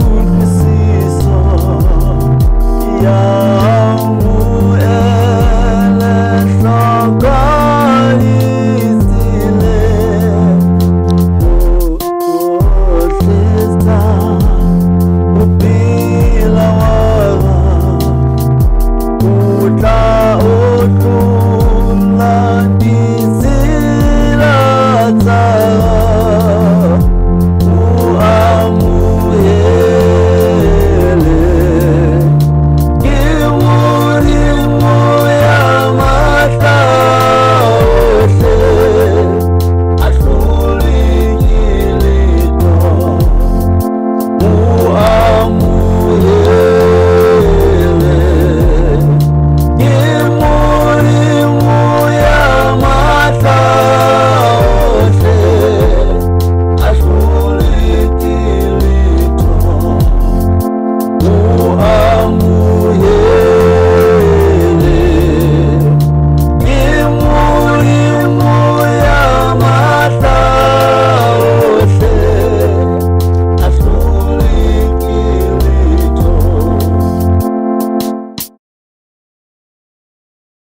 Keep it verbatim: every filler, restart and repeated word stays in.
Lord, I see so. Yeah.